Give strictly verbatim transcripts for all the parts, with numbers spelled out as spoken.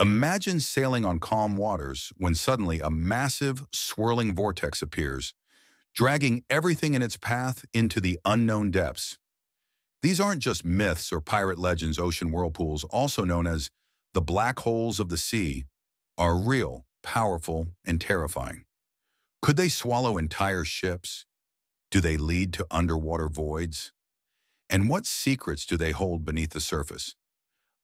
Imagine sailing on calm waters when suddenly a massive, swirling vortex appears, dragging everything in its path into the unknown depths. These aren't just myths or pirate legends. Ocean whirlpools, also known as the black holes of the sea, are real, powerful, and terrifying. Could they swallow entire ships? Do they lead to underwater voids? And what secrets do they hold beneath the surface?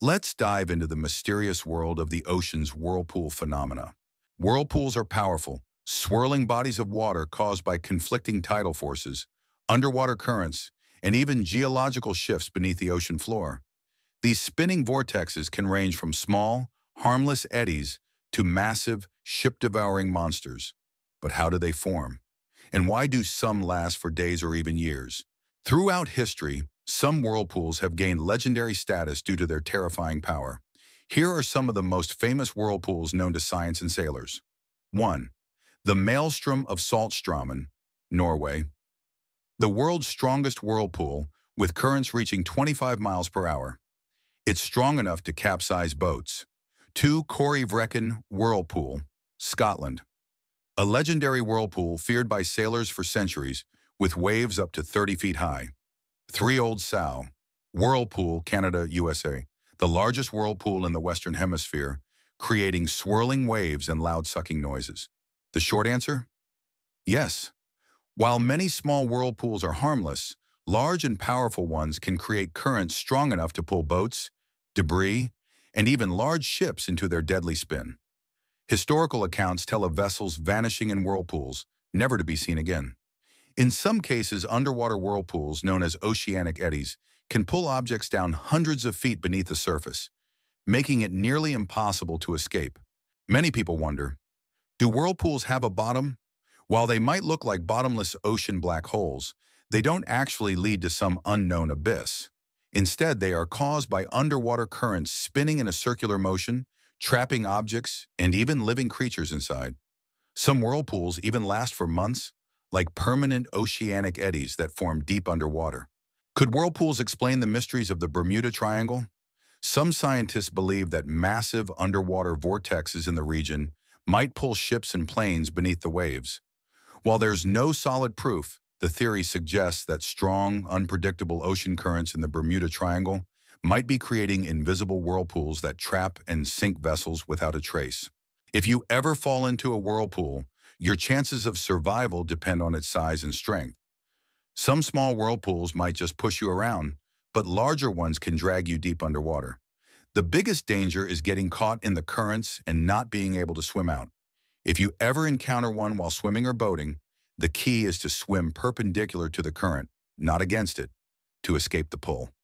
Let's dive into the mysterious world of the ocean's whirlpool phenomena. Whirlpools are powerful, swirling bodies of water caused by conflicting tidal forces, underwater currents, and even geological shifts beneath the ocean floor. These spinning vortexes can range from small, harmless eddies to massive, ship-devouring monsters. But how do they form? And why do some last for days or even years? Throughout history, some whirlpools have gained legendary status due to their terrifying power. Here are some of the most famous whirlpools known to science and sailors. one. The Maelstrom of Saltstraumen, Norway. The world's strongest whirlpool, with currents reaching twenty-five miles per hour. It's strong enough to capsize boats. two. Corryvreckan Whirlpool, Scotland. A legendary whirlpool feared by sailors for centuries, with waves up to thirty feet high. three. Old Sow Whirlpool, Canada, U S A. The largest whirlpool in the Western Hemisphere, creating swirling waves and loud sucking noises. The short answer? Yes. While many small whirlpools are harmless, large and powerful ones can create currents strong enough to pull boats, debris, and even large ships into their deadly spin. Historical accounts tell of vessels vanishing in whirlpools, never to be seen again. In some cases, underwater whirlpools, known as oceanic eddies, can pull objects down hundreds of feet beneath the surface, making it nearly impossible to escape. Many people wonder, do whirlpools have a bottom? While they might look like bottomless ocean black holes, they don't actually lead to some unknown abyss. Instead, they are caused by underwater currents spinning in a circular motion, trapping objects and even living creatures inside. Some whirlpools even last for months, like permanent oceanic eddies that form deep underwater. Could whirlpools explain the mysteries of the Bermuda Triangle? Some scientists believe that massive underwater vortexes in the region might pull ships and planes beneath the waves. While there's no solid proof, the theory suggests that strong, unpredictable ocean currents in the Bermuda Triangle might be creating invisible whirlpools that trap and sink vessels without a trace. If you ever fall into a whirlpool, your chances of survival depend on its size and strength. Some small whirlpools might just push you around, but larger ones can drag you deep underwater. The biggest danger is getting caught in the currents and not being able to swim out. If you ever encounter one while swimming or boating, the key is to swim perpendicular to the current, not against it, to escape the pull.